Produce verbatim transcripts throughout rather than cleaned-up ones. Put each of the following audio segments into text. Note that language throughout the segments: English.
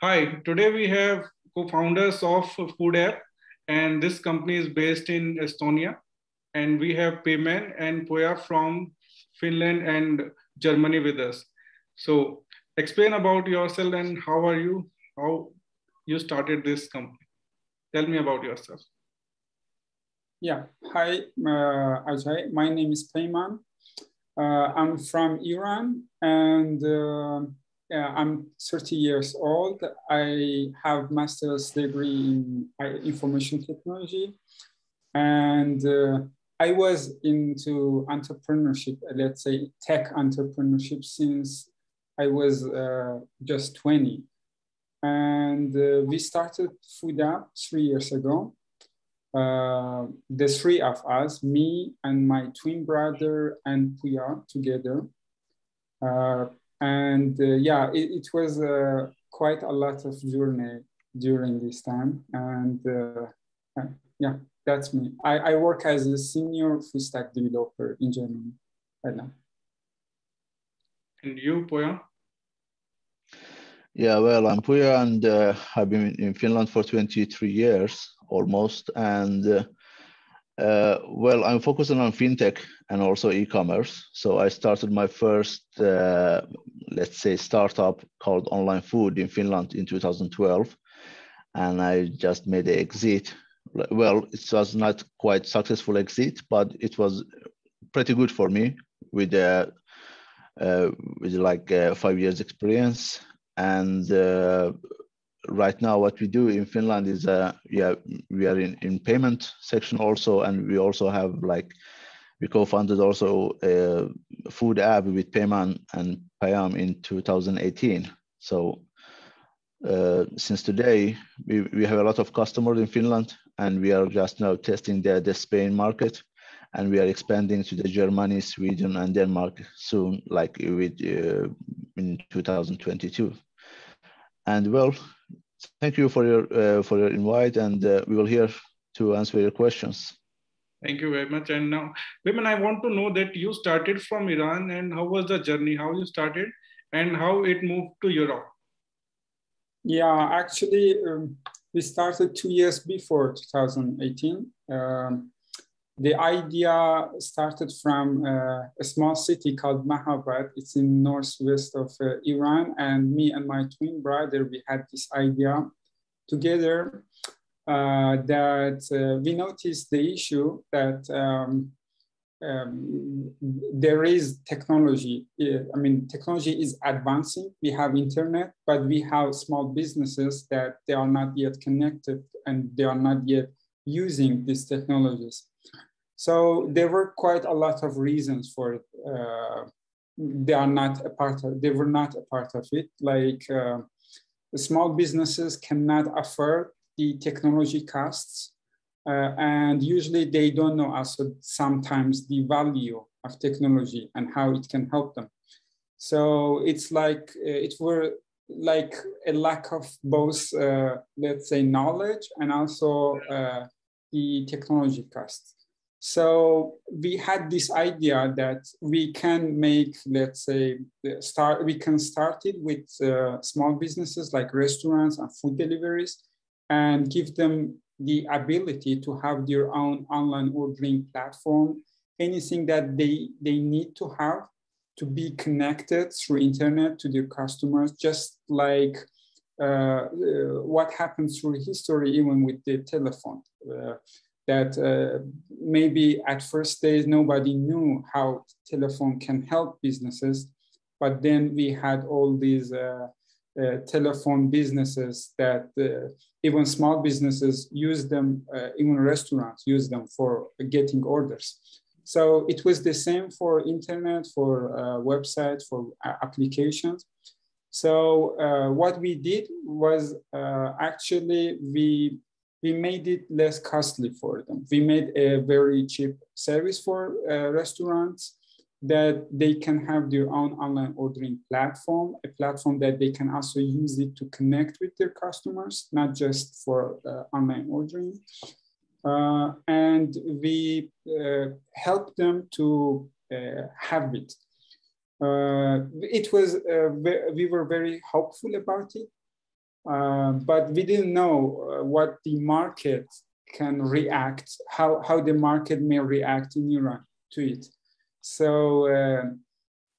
Hi, today we have co-founders of Foodapp, and this company is based in Estonia. And we have Peyman and Pouya from Finland and Germany with us. So explain about yourself and how are you, how you started this company. Tell me about yourself. Yeah, hi, uh, Ajay. My name is Peyman. Uh, I'm from Iran and uh, Yeah, I'm thirty years old. I have master's degree in information technology. And uh, I was into entrepreneurship, let's say tech entrepreneurship, since I was uh, just twenty. And uh, we started Foodapp three years ago. Uh, the three of us, me and my twin brother and Pouya together. Uh, And uh, yeah, it, it was uh, quite a lot of journey during this time. And uh, yeah, that's me. I, I work as a senior full stack developer in Germany right now. And you, Pouya? Yeah, well, I'm Pouya, and uh, I've been in Finland for twenty-three years almost. And uh, Uh, well, I'm focusing on fintech and also e-commerce. So I started my first, uh, let's say, startup called Online Food in Finland in two thousand twelve. And I just made an exit. Well, it was not quite successful exit, but it was pretty good for me with, uh, uh, with like uh, five years experience. And uh, right now, what we do in Finland is, uh, yeah, we are in, in payment section also, and we also have like, we co-founded also a Foodapp with Peyman and Payam in two thousand eighteen. So uh, since today, we, we have a lot of customers in Finland, and we are just now testing the, the Spain market, and we are expanding to the Germany, Sweden, and Denmark soon, like with, uh, in two thousand twenty-two. And well, thank you for your uh, for your invite, and uh, we will here to answer your questions. Thank you very much. And now, Peyman, I want to know that you started from Iran, and how was the journey? How you started, and how it moved to Europe? Yeah, actually, um, we started two years before two thousand eighteen. Um, the idea started from uh, a small city called Mahabad. It's in northwest of uh, Iran. And me and my twin brother, we had this idea together uh, that uh, we noticed the issue that um, um, there is technology. I mean, technology is advancing. We have internet, but we have small businesses that they are not yet connected and they are not yet using these technologies. So there were quite a lot of reasons for it. Uh, they are not a part of, they were not a part of it. Like uh, small businesses cannot afford the technology costs. Uh, and usually they don't know also sometimes the value of technology and how it can help them. So it's like, it were like a lack of both, uh, let's say, knowledge and also uh, the technology costs. So we had this idea that we can make, let's say, start. We can start it with uh, small businesses like restaurants and food deliveries, and give them the ability to have their own online ordering platform. Anything that they they need to have to be connected through internet to their customers, just like uh, uh, what happened through history, even with the telephone. Uh, that uh, maybe at first days, nobody knew how telephone can help businesses, but then we had all these uh, uh, telephone businesses that uh, even small businesses use them, uh, even restaurants use them for getting orders. So it was the same for internet, for uh, websites, for uh, applications. So uh, what we did was uh, actually we, we made it less costly for them. We made a very cheap service for uh, restaurants that they can have their own online ordering platform, a platform that they can also use it to connect with their customers, not just for uh, online ordering. Uh, and we uh, help them to uh, have it. Uh, it was, uh, we were very hopeful about it. Uh, but we didn't know uh, what the market can react, how, how the market may react in Iran to it. So uh,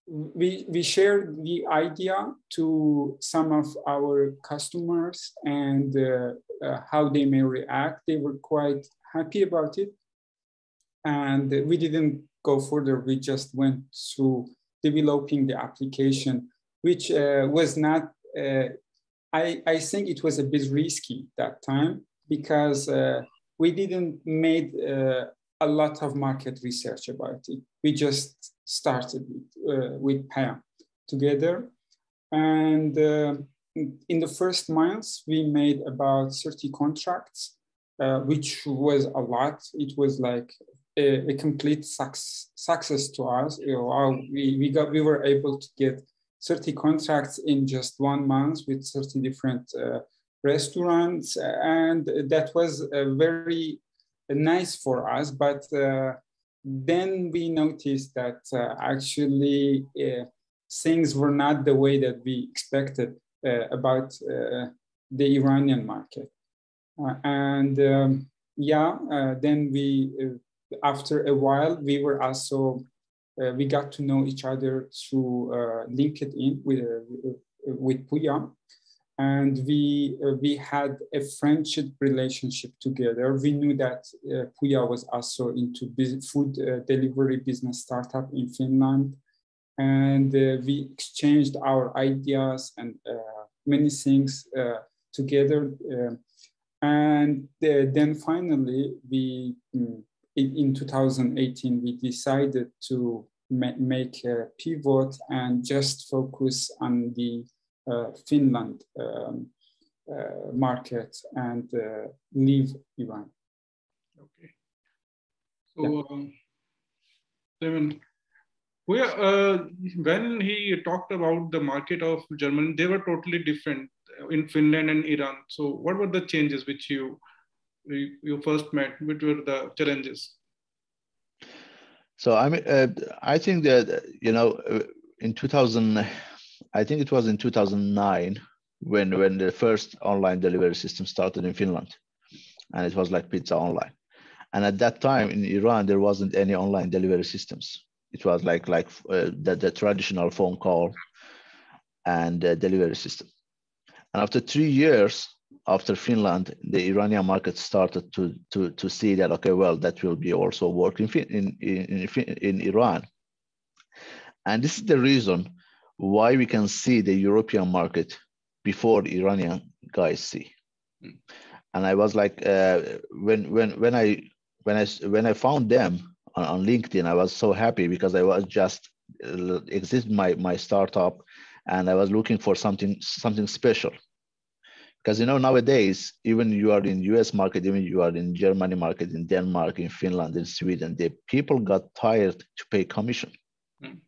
we, we shared the idea to some of our customers and uh, uh, how they may react. They were quite happy about it. And we didn't go further. We just went through developing the application, which uh, was not, uh, I, I think it was a bit risky that time because uh, we didn't made uh, a lot of market research about it. We just started uh, with Pouya together. And uh, in the first months, we made about thirty contracts, uh, which was a lot. It was like a, a complete success, success to us. You know, we, we, got, we were able to get thirty contracts in just one month with thirty different uh, restaurants. And that was uh, very nice for us. But uh, then we noticed that uh, actually uh, things were not the way that we expected uh, about uh, the Iranian market. Uh, and um, yeah, uh, then we, uh, after a while, we were also Uh, we got to know each other through uh, LinkedIn with, uh, with Pouya. And we, uh, we had a friendship relationship together. We knew that uh, Pouya was also into food uh, delivery business startup in Finland. And uh, we exchanged our ideas and uh, many things uh, together. Uh, and uh, then finally, we... Mm, In two thousand eighteen, we decided to ma make a pivot and just focus on the uh, Finland um, uh, market and uh, leave Iran. Okay. So, yeah. um, Peyman, where, uh, when he talked about the market of Germany, they were totally different in Finland and Iran. So, what were the changes which you? You first met, which were the challenges? So I mean, uh, I think that, you know, in two thousand, I think it was in two thousand nine when when the first online delivery system started in Finland, and it was like pizza online. And at that time in Iran, there wasn't any online delivery systems. It was like like uh, the, the traditional phone call and uh, delivery system. And after three years. After Finland, the Iranian market started to, to, to see that, okay, well, that will be also work in, in, in, in Iran. And this is the reason why we can see the European market before the Iranian guys see. And I was like, uh, when, when, when, I, when, I, when I found them on, on LinkedIn, I was so happy because I was just, uh, exist my, my startup and I was looking for something, something special. Because, you know, nowadays, even you are in U S market, even you are in Germany market, in Denmark, in Finland, in Sweden, the people got tired to pay commission. Mm.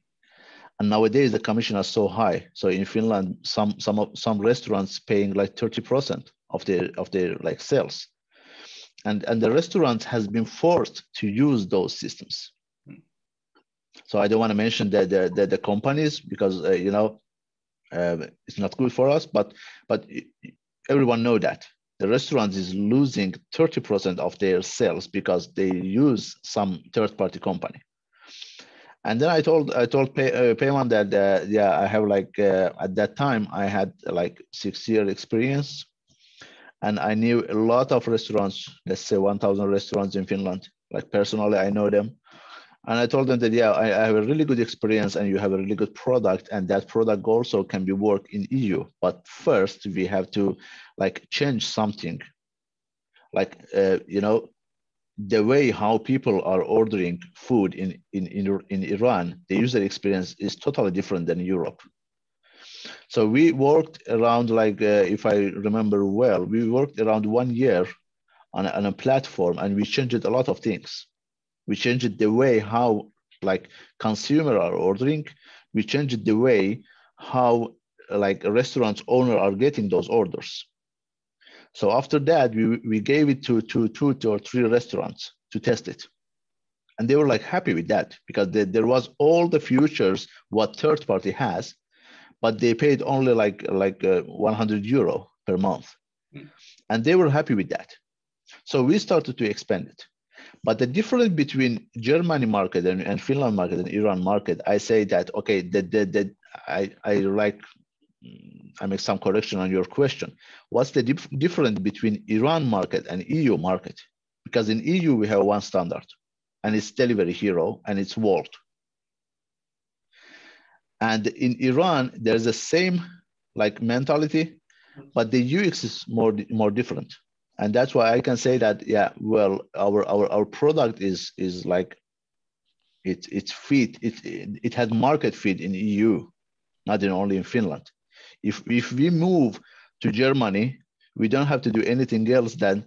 And nowadays, the commission are so high. So in Finland, some some some restaurants paying like thirty percent of their of their like sales. And, and the restaurant has been forced to use those systems. Mm. So I don't want to mention that the, the, the companies, because, uh, you know, uh, it's not good for us, but but... It, everyone know that the restaurant is losing thirty percent of their sales because they use some third-party company. And then I told I told Pey, uh, Peyman that uh, yeah I have like uh, at that time I had like six year experience, and I knew a lot of restaurants. Let's say one thousand restaurants in Finland. Like personally, I know them, and I told them that yeah I, I have a really good experience, and you have a really good product, and that product also can be worked in E U. But first, we have to like change something, like uh, you know, the way how people are ordering food in in in in Iran, the user experience is totally different than Europe. So we worked around like uh, if I remember well, we worked around one year on on a platform, and we changed a lot of things. We changed the way how like consumer are ordering. We changed the way how like restaurant owner are getting those orders. So after that, we, we gave it to, to two or three restaurants to test it. And they were like happy with that because they, there was all the features what third party has, but they paid only like, like uh, one hundred euro per month. Mm. And they were happy with that. So we started to expand it. But the difference between Germany market and, and Finland market and Iran market, I say that, okay, that, that, that I, I like, I make some correction on your question. What's the dif- difference between Iran market and E U market? Because in E U, we have one standard, and it's Delivery Hero, and it's Wolt. And in Iran, there's the same like mentality, but the U X is more, more different. And that's why I can say that, yeah, well, our our, our product is is like it it's fit, it, it it has market fit in E U, not in only in Finland. If if we move to Germany, we don't have to do anything else than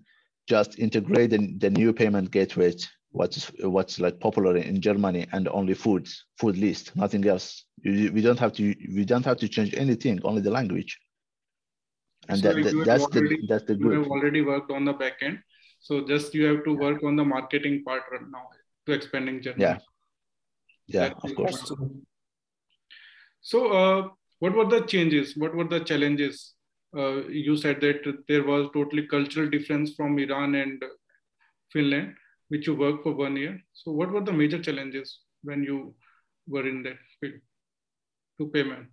just integrate the, the new payment gateways, what's what's like popular in Germany, and only food, food list, nothing else. We don't have to we don't have to change anything, only the language. And so that, that, that's, already, the, that's the group. You have already worked on the back end. So just you have to work on the marketing part right now to expanding Germany. Yeah, yeah, that's of course. Awesome. So uh, what were the changes? What were the challenges? Uh, you said that there was totally cultural difference from Iran and Finland, which you worked for one year. So what were the major challenges when you were in that field to Peyman?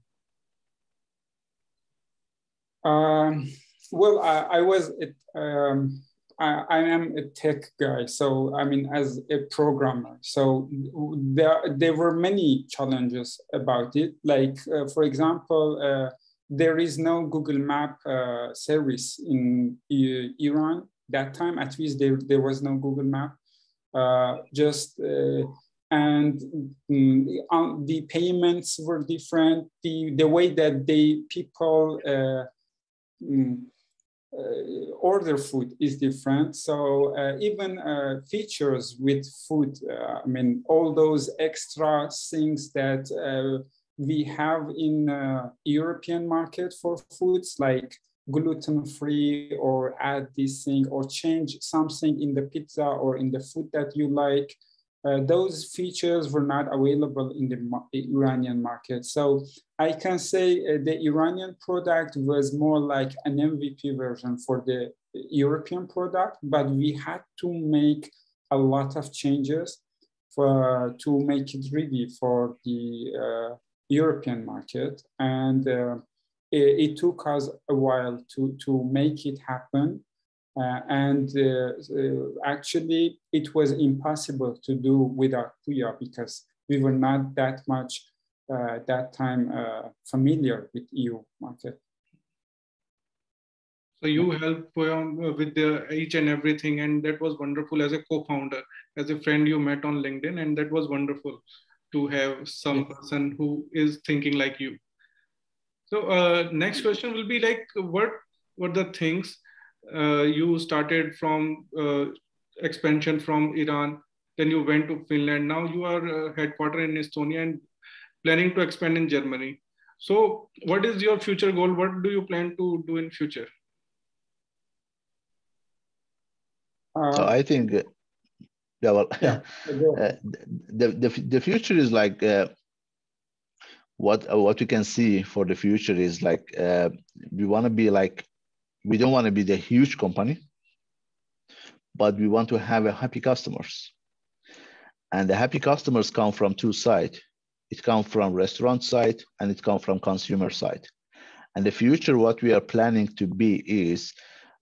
Um, well, I, I was, it, um, I, I am a tech guy. So, I mean, as a programmer, so there, there were many challenges about it. Like, uh, for example, uh, there is no Google Map uh, service in uh, Iran that time, at least there, there was no Google Map, uh, just, uh, and um, the payments were different. The, the way that they, people, uh, Mm, uh, order food is different. So uh, even uh, features with food, uh, I mean, all those extra things that uh, we have in uh, European market for foods, like gluten-free, or add this thing, or change something in the pizza or in the food that you like. Uh, those features were not available in the ma- Iranian market. So I can say uh, the Iranian product was more like an M V P version for the European product, but we had to make a lot of changes for, to make it ready for the uh, European market. And uh, it, it took us a while to, to make it happen. Uh, and uh, uh, actually, it was impossible to do without Pouya, because we were not that much uh, that time uh, familiar with E U market. So you helped Pouya with the, each and everything, and that was wonderful as a co-founder, as a friend you met on LinkedIn, and that was wonderful to have some yes. person who is thinking like you. So uh, next question will be like, what were the things Uh, you started from uh, expansion from Iran, then you went to Finland. Now you are uh, headquartered in Estonia and planning to expand in Germany. So what is your future goal? What do you plan to do in future? Uh, so I think uh, yeah, well, yeah, uh, the, the, the future is like uh, what, uh, what we can see for the future is like uh, we want to be like, we don't want to be the huge company, but we want to have a happy customers. And the happy customers come from two sides. It comes from restaurant side, and it comes from consumer side. And the future, what we are planning to be is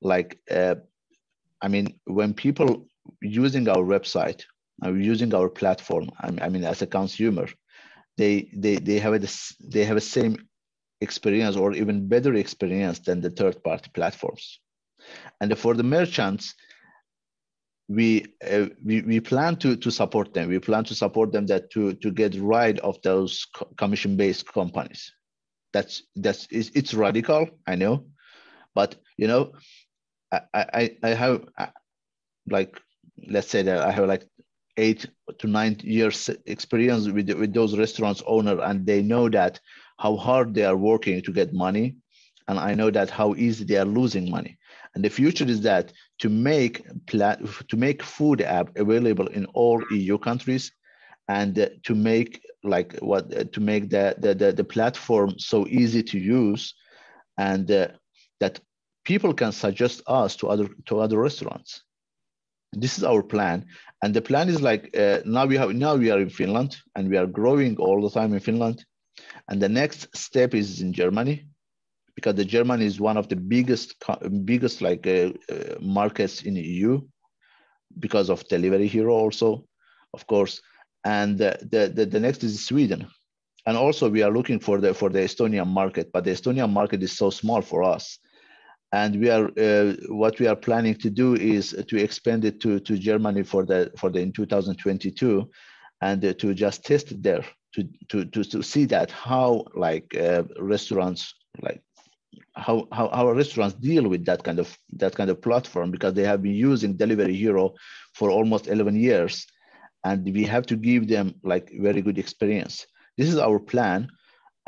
like, uh, I mean, when people using our website, are using our platform, I mean, as a consumer, they they they have a, they have the same experience or even better experience than the third party platforms. And for the merchants, we, uh, we, we plan to, to support them. We plan to support them that to, to get rid of those commission based companies. That's, that's, it's, it's radical, I know, but you know, I, I, I have like, let's say that I have like eight to nine years experience with, with those restaurants owner, and they know that how hard they are working to get money. And I know that how easy they are losing money. And the future is that to make plat- to make Foodapp available in all E U countries, and to make like what to make the the, the, the platform so easy to use, and uh, that people can suggest us to other to other restaurants. This is our plan, and the plan is like uh, now we have now we are in Finland, and we are growing all the time in Finland, and the next step is in Germany, because the Germany is one of the biggest biggest like uh, uh, markets in the E U, because of Delivery Hero also, of course, and uh, the, the the next is Sweden, and also we are looking for the for the Estonian market, but the Estonian market is so small for us. And we are uh, what we are planning to do is to expand it to to Germany for the for the in two thousand twenty-two, and uh, to just test it there to to to to see that how like uh, restaurants like how how our restaurants deal with that kind of that kind of platform, because they have been using Delivery Hero for almost eleven years, and we have to give them like very good experience. This is our plan.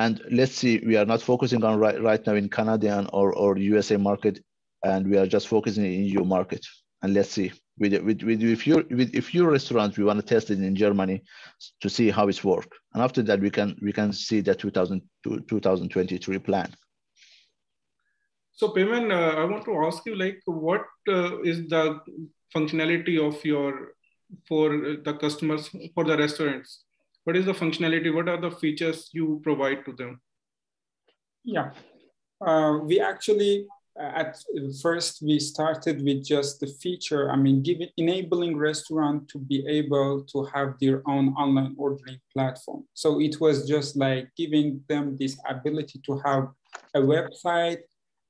And let's see, we are not focusing on right, right now in Canadian or, or U S A market, and we are just focusing in E U market. And let's see, with, with, with, if you, with if your restaurant, we want to test it in Germany to see how it's worked. And after that, we can we can see the two thousand twenty-three plan. So Peyman, uh, I want to ask you, like, what uh, is the functionality of your, for the customers, for the restaurants? What is the functionality? What are the features you provide to them? Yeah, uh, we actually, at first, we started with just the feature. I mean, giving, enabling restaurant to be able to have their own online ordering platform. So it was just like giving them this ability to have a website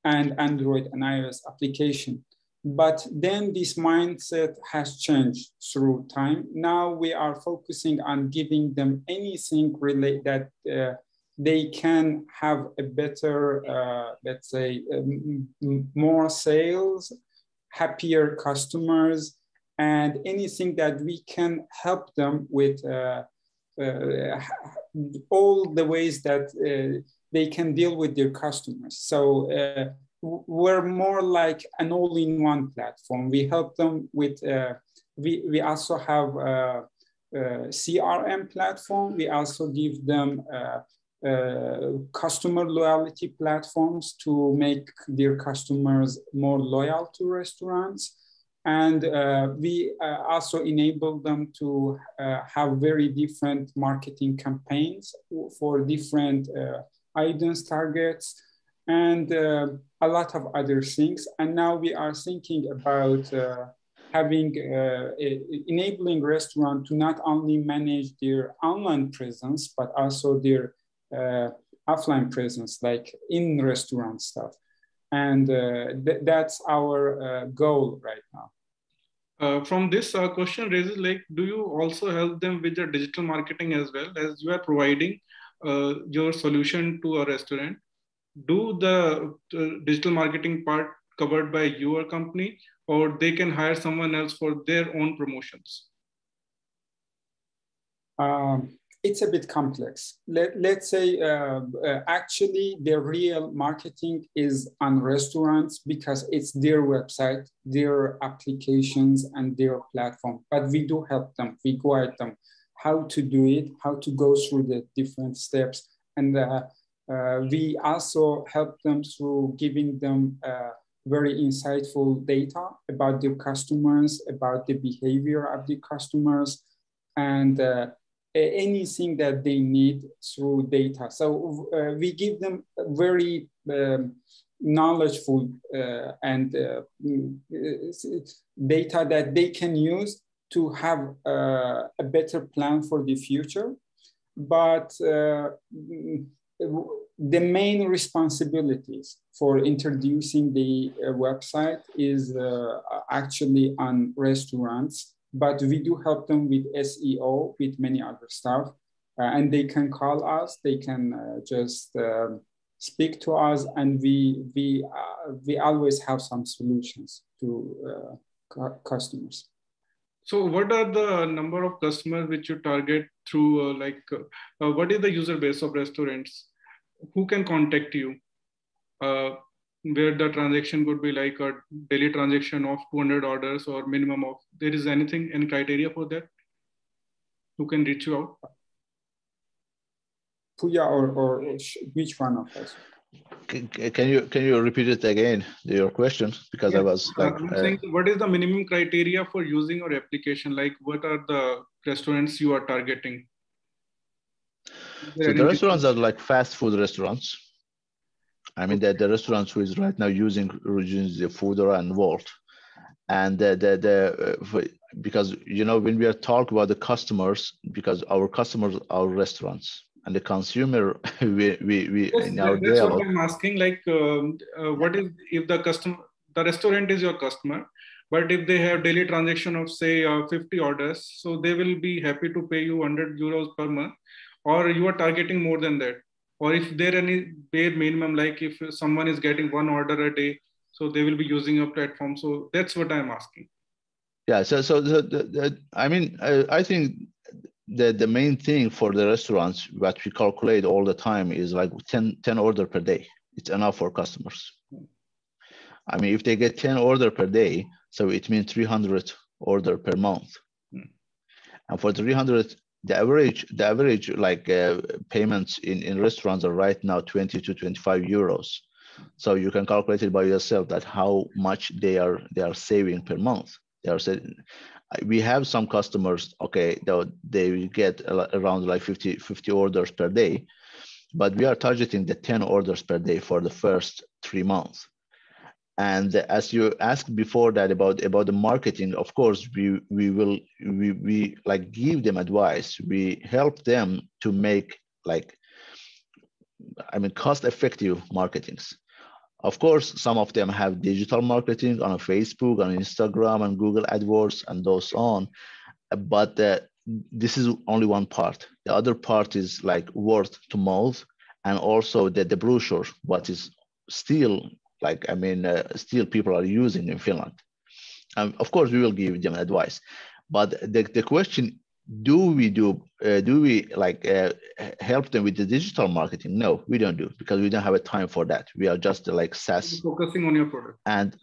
and Android and iOS application. But then this mindset has changed through time. Now we are focusing on giving them anything related that uh, they can have a better, uh, let's say, um, more sales, happier customers, and anything that we can help them with uh, uh, all the ways that uh, they can deal with their customers. So. Uh, We're more like an all-in-one platform. We help them with, uh, we, we also have a, a C R M platform. We also give them a, a customer loyalty platforms to make their customers more loyal to restaurants. And uh, we uh, also enable them to uh, have very different marketing campaigns for different uh, audience targets. And uh, a lot of other things. And now we are thinking about uh, having, uh, a, enabling restaurant to not only manage their online presence, but also their uh, offline presence, like in restaurant stuff. And uh, th that's our uh, goal right now. Uh, from this uh, question raises, like, do you also help them with the digital marketing as well, as you are providing uh, your solution to a restaurant? Do the uh, digital marketing part covered by your company, or they can hire someone else for their own promotions? Um, it's a bit complex. Let, let's say uh, uh, actually the real marketing is on restaurants, because it's their website, their applications, and their platform. But we do help them. We guide them how to do it, how to go through the different steps. And uh, Uh, we also help them through giving them uh, very insightful data about their customers, about the behavior of the customers, and uh, anything that they need through data. So uh, we give them very um, knowledgeable uh, and uh, data that they can use to have uh, a better plan for the future. But uh, the main responsibilities for introducing the uh, website is uh, actually on restaurants, but we do help them with S E O, with many other stuff, uh, and they can call us, they can uh, just uh, speak to us, and we, we, uh, we always have some solutions to uh, customers. So what are the number of customers which you target through, uh, like, uh, uh, what is the user base of restaurants? Who can contact you? Uh, where the transaction could be like a daily transaction of two hundred orders or minimum of, there is anything, any criteria for that? Who can reach you out? Pouya or, or which one of us? Can, can you can you repeat it again, your question? Because yeah. I was like, I'm saying, uh, what is the minimum criteria for using your application? Like, what are the restaurants you are targeting? So the restaurants are like fast food restaurants. I mean, the the restaurants who is right now using the Foodora and Wolt, and the the, the uh, for, because you know when we are talking about the customers, because our customers are restaurants. And the consumer, we we we yes, now that's dialogue. What I'm asking. Like, um, uh, what is if the customer, the restaurant is your customer, but if they have daily transaction of say uh, fifty orders, so they will be happy to pay you one hundred euros per month, or you are targeting more than that, or if there any bare minimum, like if someone is getting one order a day, so they will be using your platform. So that's what I'm asking. Yeah. So so the, the, the, I mean, I, I think. The, the main thing for the restaurants, what we calculate all the time, is like ten, ten order per day. It's enough for customers. I mean, if they get ten order per day, so it means three hundred order per month. Mm. And for three hundred, the average, the average like uh, payments in, in restaurants are right now twenty to twenty-five euros. So you can calculate it by yourself that how much they are they are saving per month. They are saving. We have some customers, okay, they get around like fifty, fifty orders per day, but we are targeting the ten orders per day for the first three months. And as you asked before that about, about the marketing, of course, we, we will, we, we like give them advice. We help them to make like, I mean, cost effective marketings. Of course, some of them have digital marketing on Facebook, on Instagram, and Google AdWords, and those on. But uh, this is only one part. The other part is like word to mouth, and also the, the brochure, what is still like, I mean, uh, still people are using in Finland. And of course, we will give them advice. But the, the question, do we do, uh, do we like uh, help them with the digital marketing? No, we don't do, because we don't have a time for that. We are just uh, like SaaS. Focusing on your product. And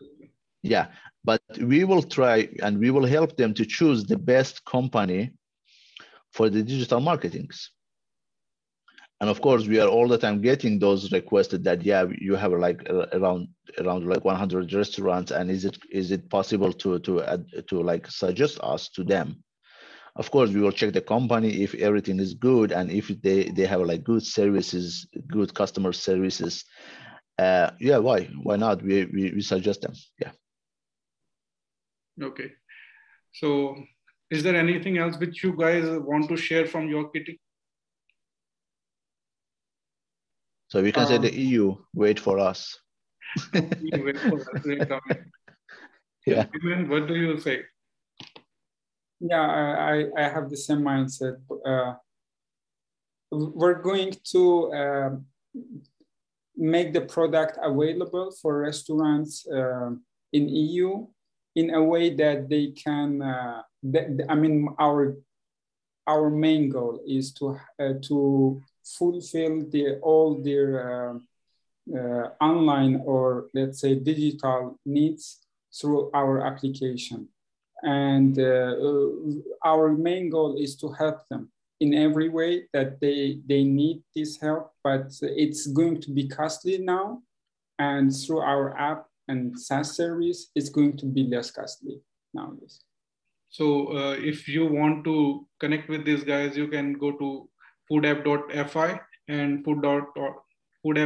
yeah, but we will try and we will help them to choose the best company for the digital marketings. And of course, we are all the time getting those requested that, yeah, you have like around around like one hundred restaurants, and is it is it possible to to uh, to like suggest us to them? Of course, we will check the company if everything is good and if they, they have like good services, good customer services. Uh, yeah, why? Why not? We, we, we suggest them, yeah. Okay. So is there anything else which you guys want to share from your kitty? So we can um, say the E U, wait for us. Wait for us. Yeah. What do you say? Yeah, I, I have the same mindset. Uh, we're going to uh, make the product available for restaurants uh, in E U in a way that they can, uh, that, I mean, our, our main goal is to, uh, to fulfill the, all their uh, uh, online or let's say digital needs through our application. And uh, our main goal is to help them in every way that they, they need this help, but it's going to be costly now. And through our app and SaaS service, it's going to be less costly nowadays. So uh, if you want to connect with these guys, you can go to foodapp dot f i and foodapp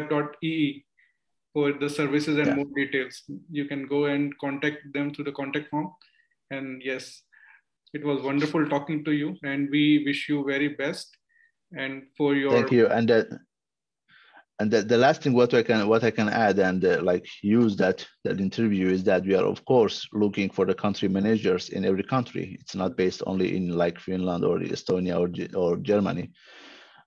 dot e e for the services and yeah. more details. You can go and contact them through the contact form. And yes, it was wonderful talking to you, and we wish you very best. And for your thank you. And that, and the, the last thing what I can what I can add and uh, like use that that interview is that we are of course looking for the country managers in every country. It's not based only in like Finland or Estonia or or Germany.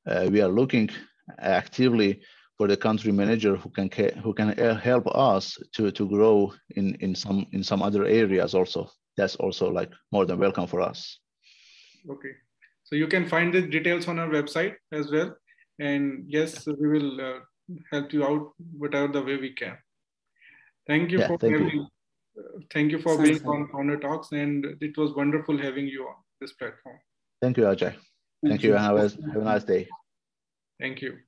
Uh, we are looking actively for the country manager who can who can help us to to grow in in some in some other areas also. That's also like more than welcome for us. Okay, so you can find the details on our website as well. And yes, we will uh, help you out whatever the way we can. Thank you yeah, for thank having, you. Uh, thank you for Thanks. being on Founder Talks, and it was wonderful having you on this platform. Thank you, Ajay. Thank, thank you, and have, have a nice day. Thank you.